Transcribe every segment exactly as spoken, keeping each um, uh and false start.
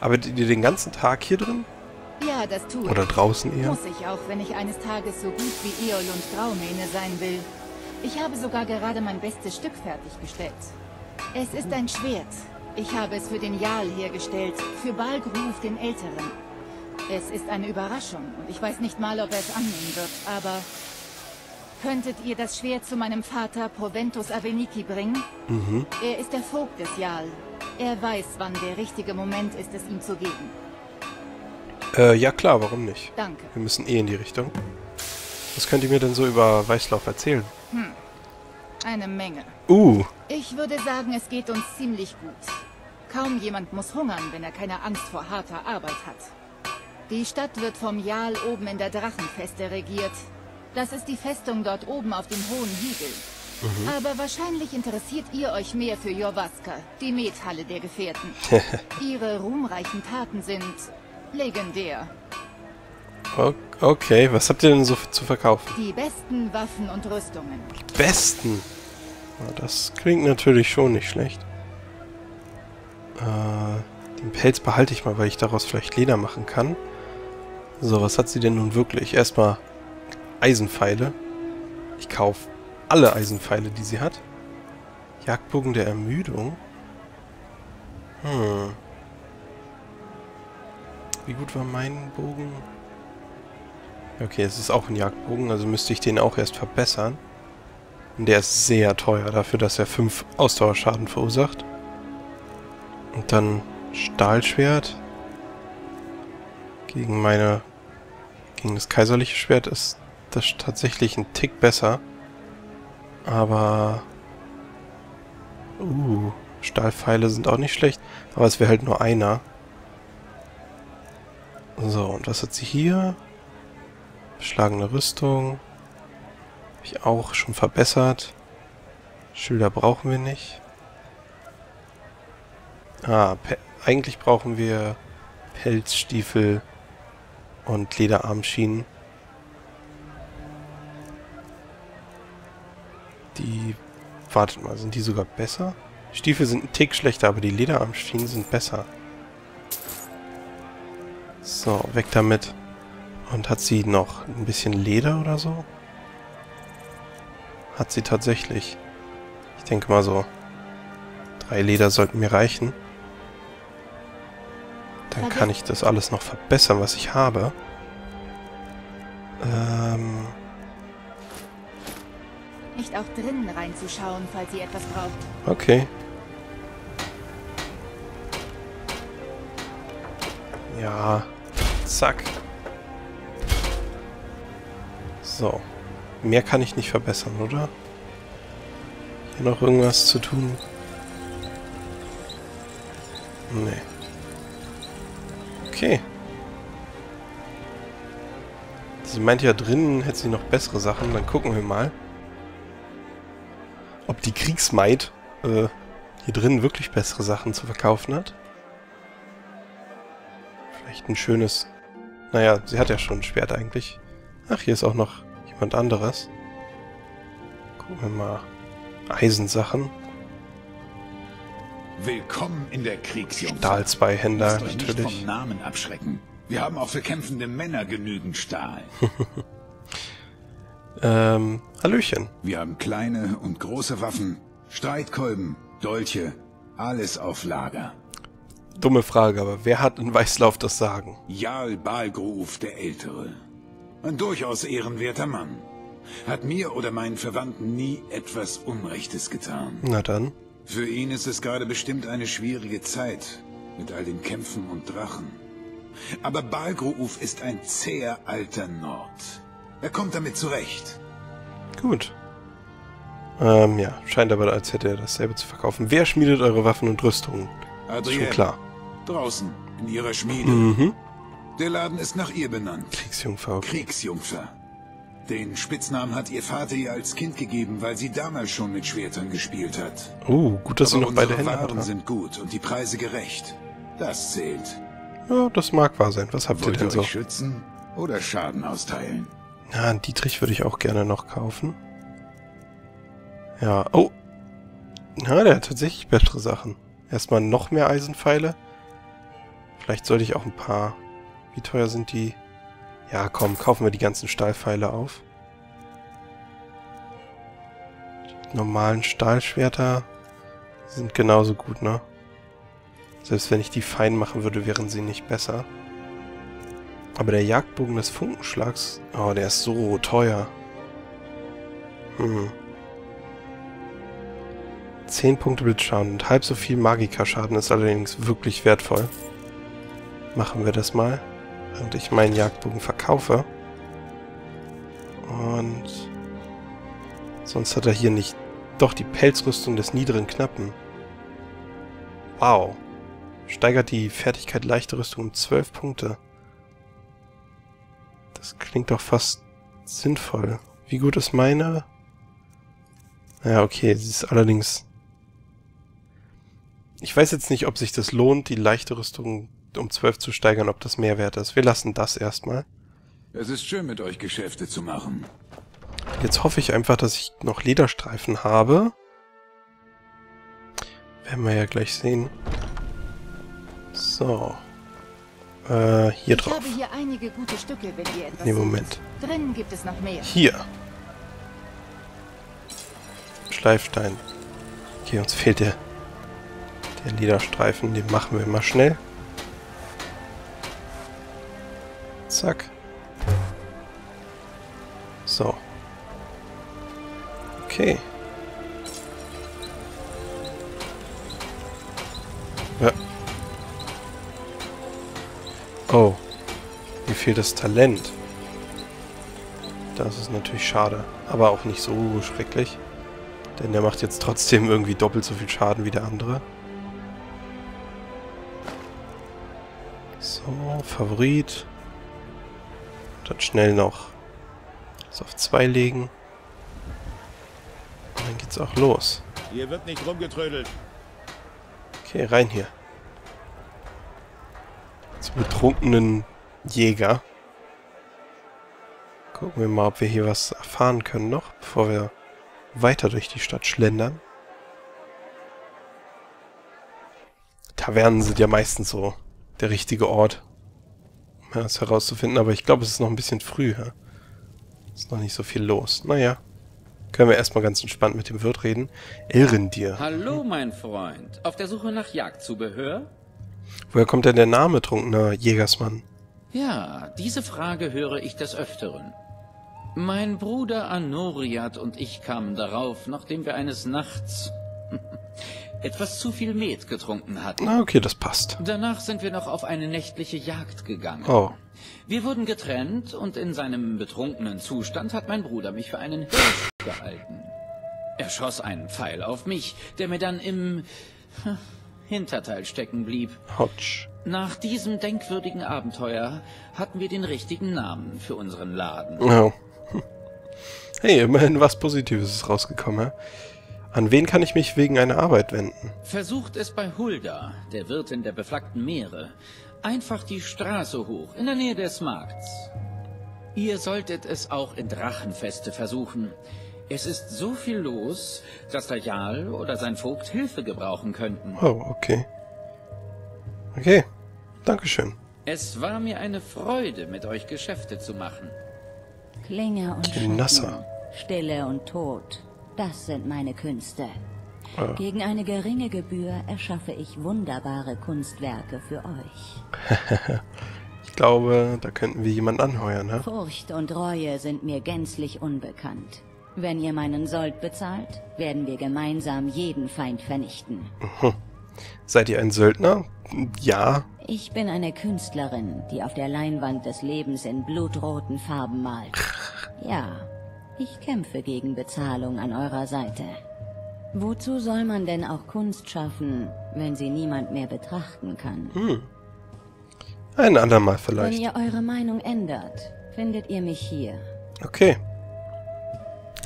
Arbeitet ihr den ganzen Tag hier drin? Ja, das tue ich. Oder draußen eher? Muss ich auch, wenn ich eines Tages so gut wie Eol und Graumähne sein will. Ich habe sogar gerade mein bestes Stück fertiggestellt. Es ist ein Schwert. Ich habe es für den Jarl hergestellt, für Balgruuf den Älteren. Es ist eine Überraschung und ich weiß nicht mal, ob er es annehmen wird, aber... Könntet ihr das Schwert zu meinem Vater Proventus Aveniki bringen? Mhm. Er ist der Vogt des Jarl. Er weiß, wann der richtige Moment ist, es ihm zu geben. Äh, ja klar, warum nicht? Danke. Wir müssen eh in die Richtung. Was könnt ihr mir denn so über Weißlauf erzählen? Hm. Eine Menge. Uh. Ich würde sagen, es geht uns ziemlich gut. Kaum jemand muss hungern, wenn er keine Angst vor harter Arbeit hat. Die Stadt wird vom Jarl oben in der Drachenfeste regiert. Das ist die Festung dort oben auf dem hohen Hügel. Mhm. Aber wahrscheinlich interessiert ihr euch mehr für Jorvaska, die Methalle der Gefährten. Ihre ruhmreichen Taten sind legendär. Okay, was habt ihr denn so zu verkaufen? Die besten Waffen und Rüstungen. Die besten? Das klingt natürlich schon nicht schlecht. Äh, den Pelz behalte ich mal, weil ich daraus vielleicht Leder machen kann. So, was hat sie denn nun wirklich? Erstmal Eisenpfeile. Ich kaufe alle Eisenpfeile, die sie hat. Jagdbogen der Ermüdung. Hm. Wie gut war mein Bogen? Okay, es ist auch ein Jagdbogen, also müsste ich den auch erst verbessern. Und der ist sehr teuer, dafür, dass er fünf Ausdauerschaden verursacht. Und dann Stahlschwert. Gegen meine... Gegen das kaiserliche Schwert ist das tatsächlich ein Tick besser. Aber... Uh, Stahlpfeile sind auch nicht schlecht, aber es wäre halt nur einer. So, und was hat sie hier? Beschlagene Rüstung. Habe ich auch schon verbessert. Schilder brauchen wir nicht. Ah, eigentlich brauchen wir Pelzstiefel und Lederarmschienen. Die... Wartet mal, sind die sogar besser? Die Stiefel sind ein Tick schlechter, aber die Lederarmschienen sind besser. So, weg damit. Und hat sie noch ein bisschen Leder oder so? Hat sie tatsächlich. Ich denke mal so. Drei Leder sollten mir reichen. Dann kann ich das alles noch verbessern, was ich habe. Ähm. Nicht auch drinnen reinzuschauen, falls ihr etwas braucht. Okay. Ja. Zack. So. Mehr kann ich nicht verbessern, oder? Hier noch irgendwas zu tun? Nee. Okay. Sie meint ja, drinnen hätte sie noch bessere Sachen. Dann gucken wir mal, ob die Kriegsmaid äh, hier drinnen wirklich bessere Sachen zu verkaufen hat. Vielleicht ein schönes... Naja, sie hat ja schon ein Schwert eigentlich. Ach, hier ist auch noch jemand anderes. Gucken wir mal. Eisensachen. Willkommen in der Kriegsjungfer. Stahlzweihänder, natürlich. Nicht vom Namen abschrecken. Wir haben auch für kämpfende Männer genügend Stahl. ähm, Hallöchen. Wir haben kleine und große Waffen, Streitkolben, Dolche, alles auf Lager. Dumme Frage, aber wer hat in Weißlauf das Sagen? Jarl Balgruf der Ältere. Ein durchaus ehrenwerter Mann. Hat mir oder meinen Verwandten nie etwas Unrechtes getan. Na dann. Für ihn ist es gerade bestimmt eine schwierige Zeit, mit all den Kämpfen und Drachen. Aber Balgruf ist ein zäher alter Nord. Er kommt damit zurecht. Gut. Ähm, ja, scheint aber, als hätte er dasselbe zu verkaufen. Wer schmiedet eure Waffen und Rüstungen? Adriel, schon klar. Draußen, in ihrer Schmiede. Mhm. Der Laden ist nach ihr benannt. Kriegsjungfer. Okay. Kriegsjungfer. Den Spitznamen hat ihr Vater ihr als Kind gegeben, weil sie damals schon mit Schwertern gespielt hat. Oh, gut, dass sie noch beide Hände hat. Aber unsere Waren sind gut und die Preise gerecht. Das zählt. Ja, das mag wahr sein. Was habt ihr denn so? Wollt ihr euch schützen oder Schaden austeilen? Na, einen Dietrich würde ich auch gerne noch kaufen. Ja, oh. Na, der hat tatsächlich bessere Sachen. Erstmal noch mehr Eisenpfeile. Vielleicht sollte ich auch ein paar... Wie teuer sind die? Ja, komm, kaufen wir die ganzen Stahlpfeile auf. Die normalen Stahlschwerter sind genauso gut, ne? Selbst wenn ich die fein machen würde, wären sie nicht besser. Aber der Jagdbogen des Funkenschlags... Oh, der ist so teuer. Hm. zehn Punkte Blitzschaden und halb so viel Magika-Schaden ist allerdings wirklich wertvoll. Machen wir das mal. Während ich meinen Jagdbogen verkaufe. Und... Sonst hat er hier nicht... Doch, die Pelzrüstung des niederen Knappen. Wow. Steigert die Fertigkeit leichte Rüstung um zwölf Punkte. Das klingt doch fast sinnvoll. Wie gut ist meine? Ja, okay, sie ist allerdings... Ich weiß jetzt nicht, ob sich das lohnt, die leichte Rüstung um zwölf zu steigern, ob das mehr wert ist. Wir lassen das erstmal. Es ist schön, mit euch Geschäfte zu machen. Jetzt hoffe ich einfach, dass ich noch Lederstreifen habe. Werden wir ja gleich sehen. So. Äh, hier drauf. Ich habe hier einige gute Stücke, wenn ihr etwas... Nee, Moment. Drinnen gibt es noch mehr. Hier. Schleifstein. Okay, uns fehlt der, der Lederstreifen. Den machen wir mal schnell. Zack. So. Okay. Ja. Oh. Mir fehlt das Talent. Das ist natürlich schade. Aber auch nicht so schrecklich. Denn der macht jetzt trotzdem irgendwie doppelt so viel Schaden wie der andere. So, Favorit. Und dann schnell noch das auf zwei legen. Und dann geht's auch los. Hier wird nicht rumgetrödelt. Okay, rein hier. Zum betrunkenen Jäger. Gucken wir mal, ob wir hier was erfahren können noch, bevor wir weiter durch die Stadt schlendern. Tavernen sind ja meistens so der richtige Ort, um das herauszufinden, aber ich glaube, es ist noch ein bisschen früh. Ja? Ist noch nicht so viel los. Naja, können wir erstmal ganz entspannt mit dem Wirt reden. Elrendir. Hallo, mein Freund. Auf der Suche nach Jagdzubehör? Woher kommt denn der Name, trunkener Jägersmann? Ja, diese Frage höre ich des Öfteren. Mein Bruder Anoriat und ich kamen darauf, nachdem wir eines Nachts etwas zu viel Met getrunken hatten. Na okay, das passt. Danach sind wir noch auf eine nächtliche Jagd gegangen. Oh. Wir wurden getrennt und in seinem betrunkenen Zustand hat mein Bruder mich für einen Hirsch gehalten. Er schoss einen Pfeil auf mich, der mir dann im Hinterteil stecken blieb. Hotsch. Nach diesem denkwürdigen Abenteuer hatten wir den richtigen Namen für unseren Laden. Oh. Hey, immerhin was Positives ist rausgekommen, hä? An wen kann ich mich wegen einer Arbeit wenden? Versucht es bei Hulda, der Wirtin der beflagten Meere. Einfach die Straße hoch, in der Nähe des Markts. Ihr solltet es auch in Drachenfeste versuchen. Es ist so viel los, dass der Jarl oder sein Vogt Hilfe gebrauchen könnten. Oh, okay. Okay, dankeschön. Es war mir eine Freude, mit euch Geschäfte zu machen. Klinge und Schatten, Stille und Tod, das sind meine Künste. Ah. Gegen eine geringe Gebühr erschaffe ich wunderbare Kunstwerke für euch. Ich glaube, da könnten wir jemanden anheuern, ne? Furcht und Reue sind mir gänzlich unbekannt. Wenn ihr meinen Sold bezahlt, werden wir gemeinsam jeden Feind vernichten. Mhm. Seid ihr ein Söldner? Ja. Ich bin eine Künstlerin, die auf der Leinwand des Lebens in blutroten Farben malt. Ja, ich kämpfe gegen Bezahlung an eurer Seite. Wozu soll man denn auch Kunst schaffen, wenn sie niemand mehr betrachten kann? Hm. Ein andermal vielleicht. Wenn ihr eure Meinung ändert, findet ihr mich hier. Okay.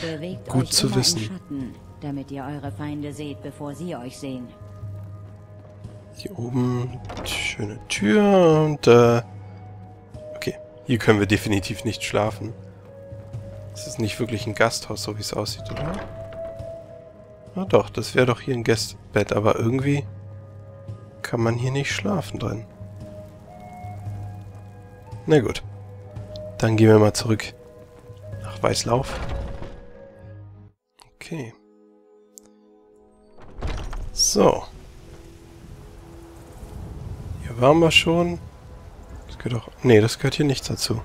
Bewegt euch gut zu wissen. Im Schatten, damit ihr eure Feinde seht, bevor sie euch sehen. Hier oben schöne Tür und äh, okay, hier können wir definitiv nicht schlafen. Es ist nicht wirklich ein Gasthaus, so wie es aussieht, oder? Na doch, das wäre doch hier ein Gästebett, aber irgendwie kann man hier nicht schlafen drin. Na gut. Dann gehen wir mal zurück nach Weißlauf. Okay. So. Hier waren wir schon. Das gehört auch... Nee, das gehört hier nichts dazu.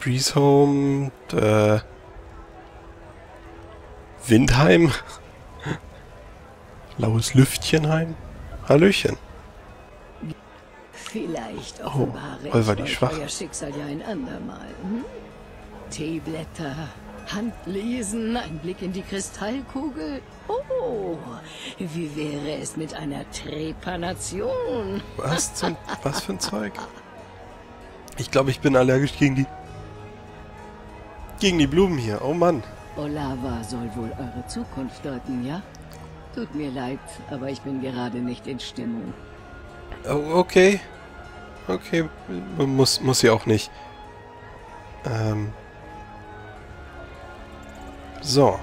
Breeze Home, äh, Windheim. Laues Lüftchenheim. Hallöchen. Vielleicht offenbare oh, war die schwach. Euer Schicksal ja ein andermal. Hm? Teeblätter, Handlesen, ein Blick in die Kristallkugel. Oh, wie wäre es mit einer Trepanation? Was zum, was für ein Zeug? Ich glaube, ich bin allergisch gegen die gegen die Blumen hier. Oh Mann. Olava soll wohl eure Zukunft deuten, ja? Tut mir leid, aber ich bin gerade nicht in Stimmung. Oh, okay. Okay, muss, muss sie auch nicht. Ähm. So.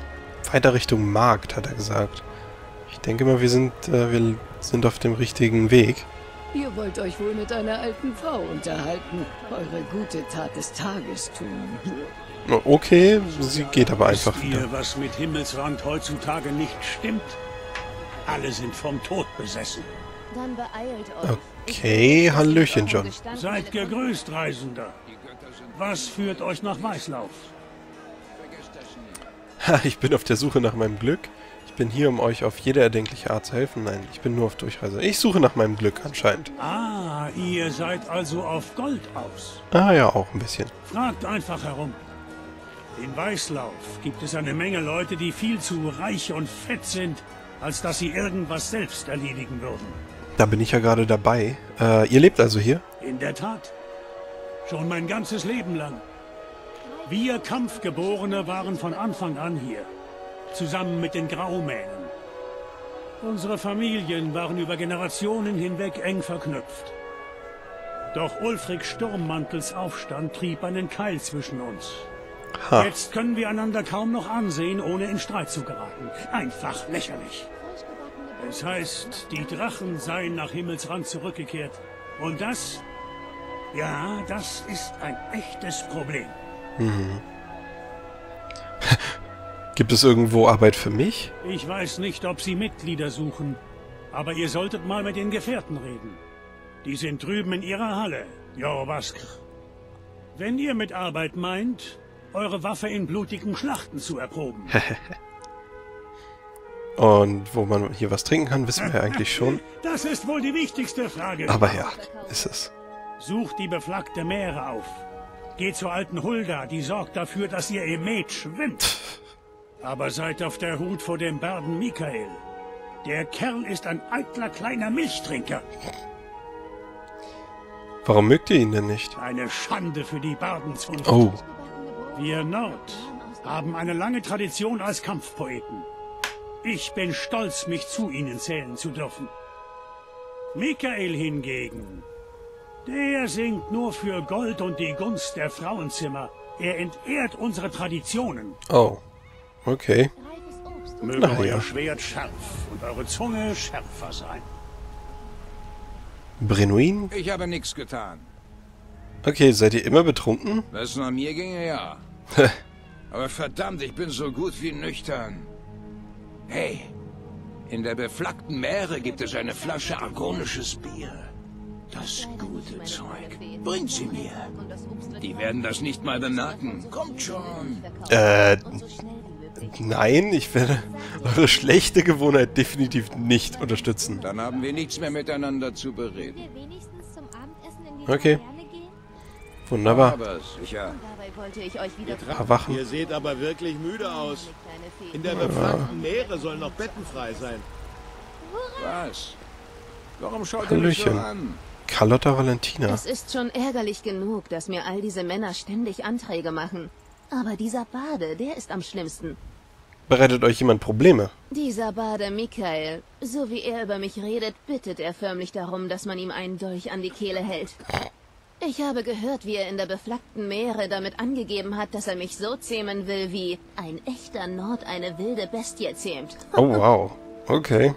Weiter Richtung Markt, hat er gesagt. Ich denke mal, wir sind, äh, wir sind auf dem richtigen Weg. Ihr wollt euch wohl mit einer alten Frau unterhalten. Eure gute Tat des Tages tun. Okay, sie geht aber einfach Wisst ihr, wieder. Was mit Himmelsrand heutzutage nicht stimmt? Alle sind vom Tod besessen. Dann beeilt euch. Okay, hallöchen, John. Seid gegrüßt, Reisender. Was führt euch nach Weißlauf? Ha, ich bin auf der Suche nach meinem Glück. Ich bin hier, um euch auf jede erdenkliche Art zu helfen. Nein, ich bin nur auf Durchreise. Ich suche nach meinem Glück, anscheinend. Ah, ihr seid also auf Gold aus. Ah ja, auch ein bisschen. Fragt einfach herum. In Weißlauf gibt es eine Menge Leute, die viel zu reich und fett sind, als dass sie irgendwas selbst erledigen würden. Da bin ich ja gerade dabei. Äh, ihr lebt also hier? In der Tat. Schon mein ganzes Leben lang. Wir Kampfgeborene waren von Anfang an hier. Zusammen mit den Graumähnen. Unsere Familien waren über Generationen hinweg eng verknüpft. Doch Ulfric Sturmmantels Aufstand trieb einen Keil zwischen uns. Ha. Jetzt können wir einander kaum noch ansehen, ohne in Streit zu geraten. Einfach lächerlich. Es heißt, die Drachen seien nach Himmelsrand zurückgekehrt. Und das? Ja, das ist ein echtes Problem. Mhm. Gibt es irgendwo Arbeit für mich? Ich weiß nicht, ob Sie Mitglieder suchen. Aber ihr solltet mal mit den Gefährten reden. Die sind drüben in ihrer Halle, Jorvaska. Wenn ihr mit Arbeit meint... eure Waffe in blutigen Schlachten zu erproben. Und wo man hier was trinken kann, wissen wir eigentlich schon. Das ist wohl die wichtigste Frage. Aber ja, ist es. Sucht die beflagte Meere auf. Geht zur alten Hulda, die sorgt dafür, dass ihr im Met schwimmt. Aber seid auf der Hut vor dem Barden Mikael. Der Kerl ist ein eitler kleiner Milchtrinker. Warum mögt ihr ihn denn nicht? Eine Schande für die Bardenzunft. Oh. Wir Nord haben eine lange Tradition als Kampfpoeten. Ich bin stolz, mich zu ihnen zählen zu dürfen. Mikael hingegen, der singt nur für Gold und die Gunst der Frauenzimmer. Er entehrt unsere Traditionen. Oh, okay. Möge Na, euer ja. Schwert scharf und eure Zunge schärfer sein. Brenuin? Ich habe nichts getan. Okay, seid ihr immer betrunken? Was nach mir ginge, ja. Aber verdammt, ich bin so gut wie nüchtern. Hey, in der beflagten Meere gibt es eine Flasche argonisches Bier. Das gute Zeug. Bringt sie mir. Die werden das nicht mal bemerken. Kommt schon. Äh, nein, ich werde eure schlechte Gewohnheit definitiv nicht unterstützen. Dann haben wir nichts mehr miteinander zu bereden. Okay. Wunderbar. Aber sicher. Erwachen. Ihr seht aber wirklich müde aus. In der befragten Meere sollen noch Betten frei sein. Was? Warum schaut ihr mich so an? Carlotta Valentina. Es ist schon ärgerlich genug, dass mir all diese Männer ständig Anträge machen. Aber dieser Bade, der ist am schlimmsten. Bereitet euch jemand Probleme? Dieser Bade Mikael, so wie er über mich redet, bittet er förmlich darum, dass man ihm einen Dolch an die Kehle hält. Ich habe gehört, wie er in der beflagten Meere damit angegeben hat, dass er mich so zähmen will, wie ein echter Nord eine wilde Bestie zähmt. Oh wow, okay.